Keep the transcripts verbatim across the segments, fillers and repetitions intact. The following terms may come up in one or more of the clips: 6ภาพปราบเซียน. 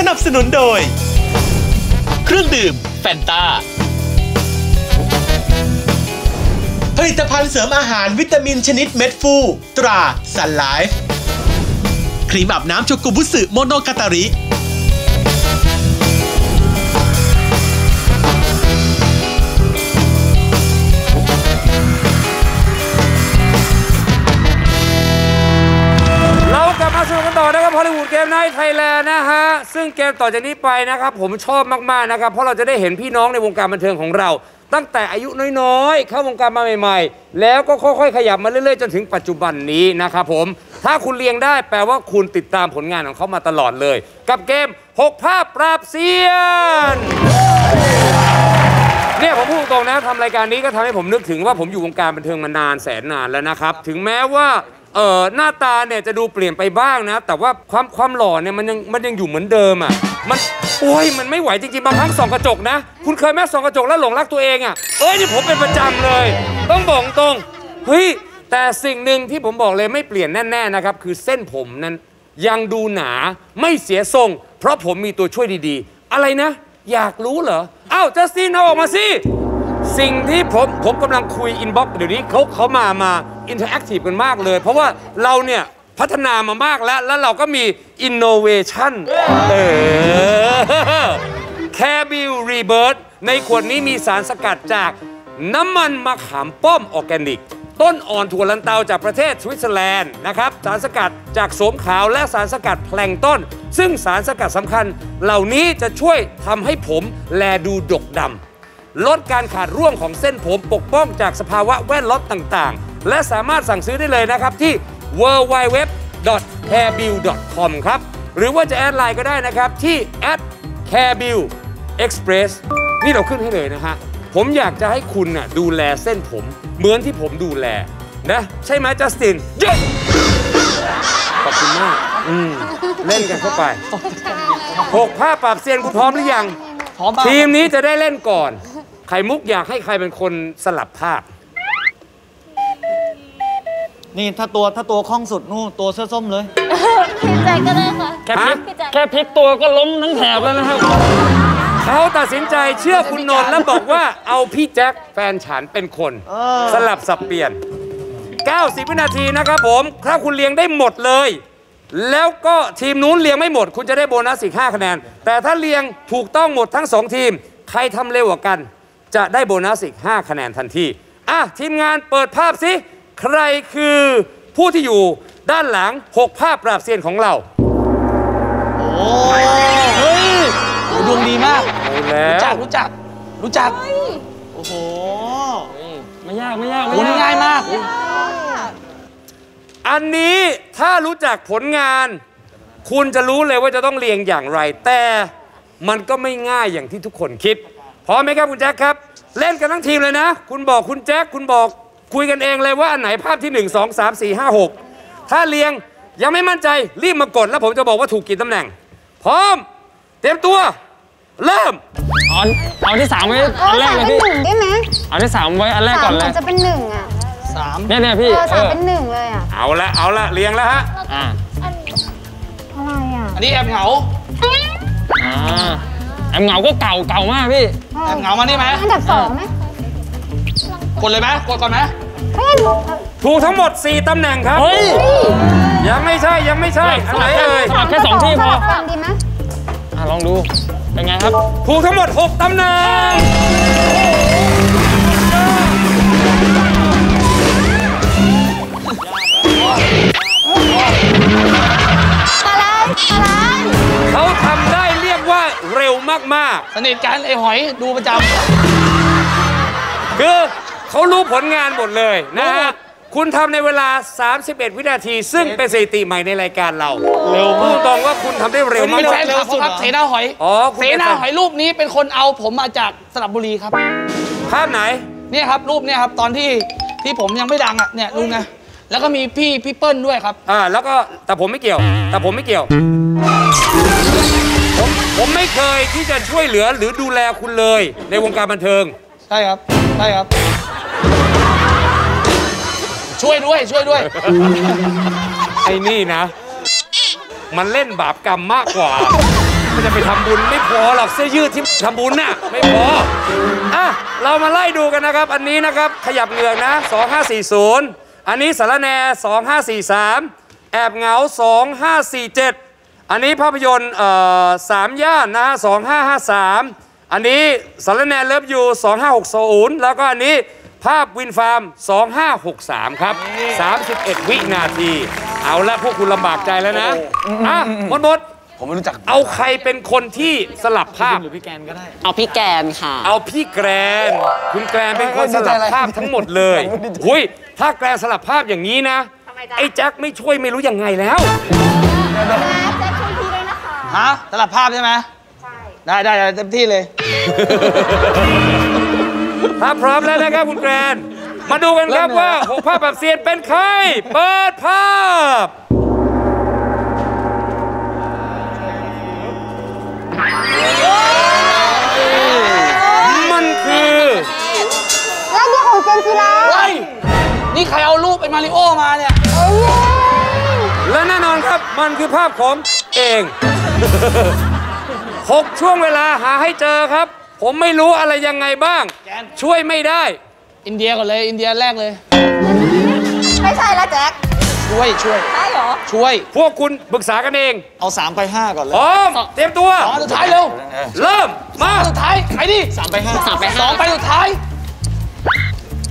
สนับสนุนโดยเครื่องดื่มแฟนตาผลิตภัณฑ์เสริมอาหารวิตามินชนิดเม็ดฟูตราซันไลฟ์ครีมอาบน้ำโชกุบุสึโมโนกาตาริฮอลลีวูดเกมไนท์ไทยแลนด์นะฮะซึ่งเกมต่อจากนี้ไปนะครับผมชอบมากๆนะครับเพราะเราจะได้เห็นพี่น้องในวงการบันเทิงของเราตั้งแต่อายุน้อยๆเข้าวงการมาใหม่ๆแล้วก็ค่อยๆขยับมาเรื่อยๆจนถึงปัจจุบันนี้นะครับผมถ้าคุณเรียงได้แปลว่าคุณติดตามผลงานของเขามาตลอดเลยกับเกมหกภาพปราบเซียนเนี่ยผมพูดตรงนะทำรายการนี้ก็ทำให้ผมนึกถึงว่าผมอยู่วงการบันเทิงมานานแสนนานแล้วนะครับถึงแม้ว่าเอ่อหน้าตาเนี่ยจะดูเปลี่ยนไปบ้างนะแต่ว่าความความหล่อเนี่ยมันยังมันยังอยู่เหมือนเดิมอ่ะมันโอ้ยมันไม่ไหวจริงๆบางครั้งส่องกระจกนะคุณเคยแม่ส่องกระจกแล้วหลงรักตัวเองอ่ะเอ้ยนี่ผมเป็นประจำเลยต้องบอกตรงเฮ้ยแต่สิ่งหนึ่งที่ผมบอกเลยไม่เปลี่ยนแน่ๆนะครับคือเส้นผมนั้นยังดูหนาไม่เสียทรงเพราะผมมีตัวช่วยดีๆอะไรนะอยากรู้เหรออ้าวจัสตินเอาออกมาสิสิ่งที่ผมผมกำลังคุยอินบ็อกซ์เดี๋ยวนี้เขาเขามามาอินเทอร์แอคทีฟกันมากเลยเพราะว่าเราเนี่ยพัฒนามามากแล้วแล้วเราก็มีอินโนเวชั่นเออแคบิลรีเบิร์ดในขวดนี้มีสารสกัดจากน้ำมันมะขามป้อมออร์แกนิกต้นอ่อนถั่วลันเตาจากประเทศสวิตเซอร์แลนด์นะครับสารสกัดจากโสมขาวและสารสกัดแพลงต้นซึ่งสารสกัดสำคัญเหล่านี้จะช่วยทำให้ผมแลดูดกดำลดการขาดร่วงของเส้นผมปกป้องจากสภาวะแวดล้อมต่างๆและสามารถสั่งซื้อได้เลยนะครับที่ ดับเบิลยู ดับเบิลยู ดับเบิลยู ดอท แคร์บิล ดอท คอม ครับหรือว่าจะแอดไลน์ก็ได้นะครับที่ แอท แคร์บิล เอ็กซ์เพรส นี่เราขึ้นให้เลยนะฮะผมอยากจะให้คุณน่ะดูแลเส้นผมเหมือนที่ผมดูแลนะใช่ไหมจัสตินเย้ขอบคุณมากอืมเล่นกันเข้าไปหกภาพปราบเซียนคุณพร้อมหรือยังทีมนี้จะได้เล่นก่อนไข่มุกอยากให้ใครเป็นคนสลับภาพนี่ถ้าตัวถ้าตัวคล่องสุดนู่นตัวเสื้อส้มเลยพี่แจ็คก็ได้ค่ะแค่พลิกแค่พลิกตัวก็ล้มทั้งแถบแล้วนะครับเขาตัดสินใจเชื่อคุณนนท์แล้วบอกว่าเอาพี่แจ็คแฟนฉันเป็นคนสลับสับเปลี่ยนเก้าสิบวินาทีนะครับผมถ้าคุณเลี้ยงได้หมดเลยแล้วก็ทีมนู้นเรียงไม่หมดคุณจะได้โบนัสอีกห้าคะแนนแต่ถ้าเรียงถูกต้องหมดทั้งสองทีมใครทำเร็วกว่ากันจะได้โบนัสอีกห้าคะแนนทันทีอ่ะทีมงานเปิดภาพสิใครคือผู้ที่อยู่ด้านหลังหกภาพปราบเซียนของเราโอ้เฮ้ยดวงดีมากรู้จักรู้จักรู้จักโอ้โหไม่ยากไม่ยากไม่ง่ายมากอันนี้ถ้ารู้จักผลงานคุณจะรู้เลยว่าจะต้องเรียงอย่างไรแต่มันก็ไม่ง่ายอย่างที่ทุกคนคิดพร้อมไหมครับคุณแจ็คครับเล่นกันทั้งทีมเลยนะคุณบอกคุณแจ็คคุณบอกคุยกันเองเลยว่าอันไหนภาพที่หนึ่ง สอง สาม สี่ ห้า หกถ้าเรียงยังไม่มั่นใจรีบมากดแล้วผมจะบอกว่าถูกกี่ตำแหน่งพร้อมเตรียมตัวเริ่มเอาเอาที่สามไว้อันแรกเลยพี่ได้ไหมเอาที่สามไว้อันแรกก่อนเลยจะเป็นหนึ่งอ่ะเนี่ยเนี่ยพี่สามเป็นหนึ่งเลยอ่ะเอาละเอาละเรียงแล้วฮะอ่าอะไรอ่ะอันนี้แอบเหงาอ่าแอบเหงาก็เก่าเก่ามากพี่แอบเหงามานี่ไหมอันดับสองไหมกดเลยไหมกดก่อนไหมถูกทั้งหมดสี่ตำแหน่งครับเฮ้ยยังไม่ใช่ยังไม่ใช่อันไหนเอ่ยแค่สองที่พอดีไหมอ่าลองดูเป็นไงครับถูกทั้งหมดหกตำแหน่งเขาทำได้เรียกว่าเร็วมากๆสนิทกันไอ้หอยดูประจำคือเขารู้ผลงานหมดเลยนะฮะคุณทำในเวลาสามสิบเอ็ดวินาทีซึ่งเป็นสถิติใหม่ในรายการเราเร็วมากตรงว่าคุณทำได้เร็วมากไม่ใช่เร็วสุดครับเสนาหอยอ๋อเสนาหอยรูปนี้เป็นคนเอาผมมาจากสระบุรีครับภาพไหนเนี่ยครับรูปเนี่ยครับตอนที่ที่ผมยังไม่ดังอ่ะเนี่ยลุงไงแล้วก็มีพี่พี่เปิ้ลด้วยครับอ่าแล้วก็แต่ผมไม่เกี่ยวแต่ผมไม่เกี่ยวผมผมไม่เคยที่จะช่วยเหลือหรือดูแลคุณเลยในวงการบันเทิงใช่ครับใช่ครับช่วยด้วยช่วยด้วยไอ้นี่นะมันเล่นบาปกรรมมากกว่า มันจะไปทำบุญไม่พอหรอกเสื้อยืดที่ทำบุญน่ะไม่พออ่ะเรามาไล่ดูกันนะครับอันนี้นะครับขยับเหงือกนะสองห้าสี่ศูนย์อันนี้สารแหน่สองห้าสี่สามแอบเหงาสองห้าสี่เจ็ดอันนี้ภาพยนตร์เอ่อสามย่านนะสองห้าห้าสามอันนี้สารแหน่เลิฟยูสองห้าหกศูนย์แล้วก็อันนี้ภาพวินฟาร์มสองห้าหกสามครับสามสิบเอ็ดวินาทีเอาละพวกคุณลำบากใจแล้วนะอ่ะหมดหมดผมไม่รู้จักเอาใครเป็นคนที่สลับภาพหรือพี่แกรนก็ได้เอาพี่แกรนค่ะเอาพี่แกรนคุณแกรนเป็นคนสลับภาพทั้งหมดเลยหุ้ยถ้าแกรนสลับภาพอย่างนี้นะไอ้แจ็คไม่ช่วยไม่รู้ยังไงแล้วแจ็คช่วยพี่ด้วยนะคะฮะสลับภาพใช่ไหมใช่ได้ได้เต็มที่เลยถ้าพร้อมแล้วนะครับคุณแกรนมาดูกันครับว่าหกภาพแบบเซียนเป็นใครเปิดภาพมันคือแล้วนี่ของเจนจิราเฮ้ยนี่ใครเอารูปเป็นมาริโอมาเนี่ยและแน่นอนครับมันคือภาพผมเองหกช่วงเวลาหาให้เจอครับผมไม่รู้อะไรยังไงบ้างช่วยไม่ได้อินเดียก่อนเลยอินเดียแรกเลยไม่ใช่แล้วแจ็คช่วยช่วยใช่เหรอช่วยพวกคุณปรึกษากันเองเอาสามไปห้าก่อนเลยพร้อมเตรียมตัวสองสุดท้ายเร็วเริ่มมาสุดท้ายไอ้นี่สามไปห้าสามไปห้าสองไปสุดท้าย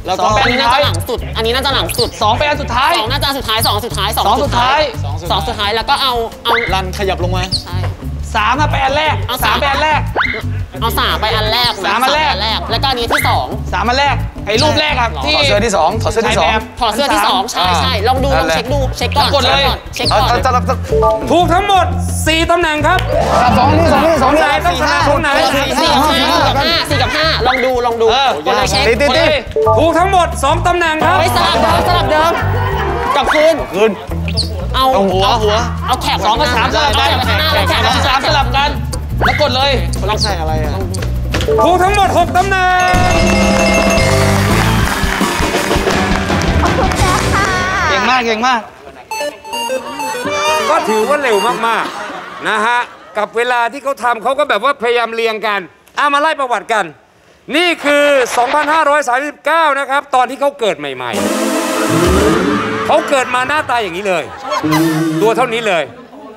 แล้วสองไปอันนี้น่าจะหลังสุดอันนี้น่าจะหลังสุดสองไปอันสุดท้ายสองน่าจะสุดท้ายสองสุดท้ายสองสุดท้ายสองสุดท้ายแล้วก็เอาเอารันขยับลงมาใช่สามไปอันแรกเอาสามไปอันแรกเอาสามไปอันแรกสามอันแรกแล้วก็อันนี้ที่สองสามอันแรกไอ้รูปแรกครับถอดเสื้อที่สองถอดเสื้อที่สองถอดเสื้อที่สองใช่ใช่ลองดูลองเช็คดูเช็คก่อนกดเลยเช็คก่อนถูกทั้งหมดสี่ตำแหน่งครับสองนี่สองนี่สองนี่ต้องชนะตรงไหนสี่กับห้าสี่กับห้าลองดูลองดูกดเลยเช็คกดเลยถูกทั้งหมดสองตำแหน่งครับสลับเดิมสลับเดิมกลับคืนคืนเอาหัวหัวเอาแขกสองกับสามสลับกันแขกสองสามสลับกันแล้วกดเลยลองใส่อะไรอ่ะถูกทั้งหมดหกตำแหน่งเก่งมากเก่งมากก็ถือว่าเร็วมากๆนะฮะกับเวลาที่เขาทำเขาก็แบบว่าพยายามเรียงกันเอามาไล่ประวัติกันนี่คือสองพันห้าร้อยสามสิบเก้านะครับตอนที่เขาเกิดใหม่ๆเขาเกิดมาหน้าตาอย่างนี้เลยตัวเท่านี้เลย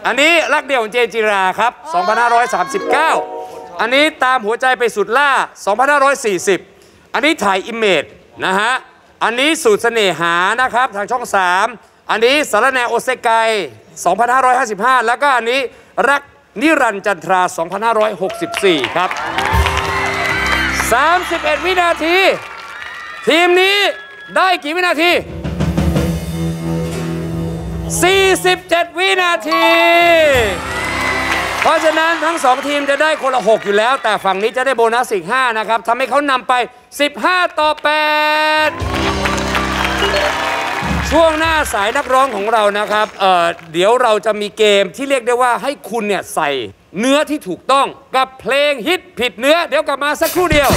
อันนี้รักเดี่ยวของเจนจิราครับสองพันห้าร้อยสามสิบเก้าอันนี้ตามหัวใจไปสุดล่าสองพันห้าร้อยสี่สิบอันนี้ถ่ายอิมเมจนะฮะอันนี้สูตรเสน่หานะครับทางช่องสามอันนี้สารแหน่โอเซไกสองพันห้าร้อยห้าสิบห้าแล้วก็อันนี้รักนิรันดร์จันทราสองพันห้าร้อยหกสิบสี่ครับสามสิบเอ็ดวินาทีทีมนี้ได้กี่วินาทีสี่สิบเจ็ดวินาทีเพราะฉะนั้นทั้งสองทีมจะได้คนละหกอยู่แล้วแต่ฝั่งนี้จะได้โบนัสอีกห้านะครับทำให้เขานำไปสิบห้าต่อแปดช่วงหน้าสายนักร้องของเรานะครับ เอ่อ เดี๋ยวเราจะมีเกมที่เรียกได้ว่าให้คุณเนี่ยใส่เนื้อที่ถูกต้องกับเพลงฮิตผิดเนื้อเดี๋ยวกลับมาสักครู่เดียว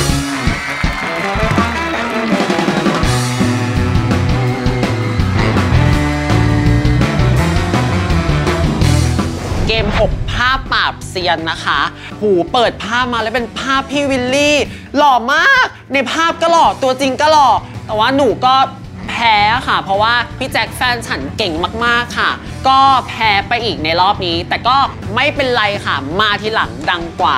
เกมหกภาพปราบเซียนนะคะหูเปิดภาพมาแล้วเป็นภาพพี่วิลลี่หล่อมากในภาพก็หล่อตัวจริงก็หล่อแต่ว่าหนูก็แพ้ค่ะเพราะว่าพี่แจ็คแฟนฉันเก่งมากๆค่ะก็แพ้ไปอีกในรอบนี้แต่ก็ไม่เป็นไรค่ะมาทีหลังดังกว่า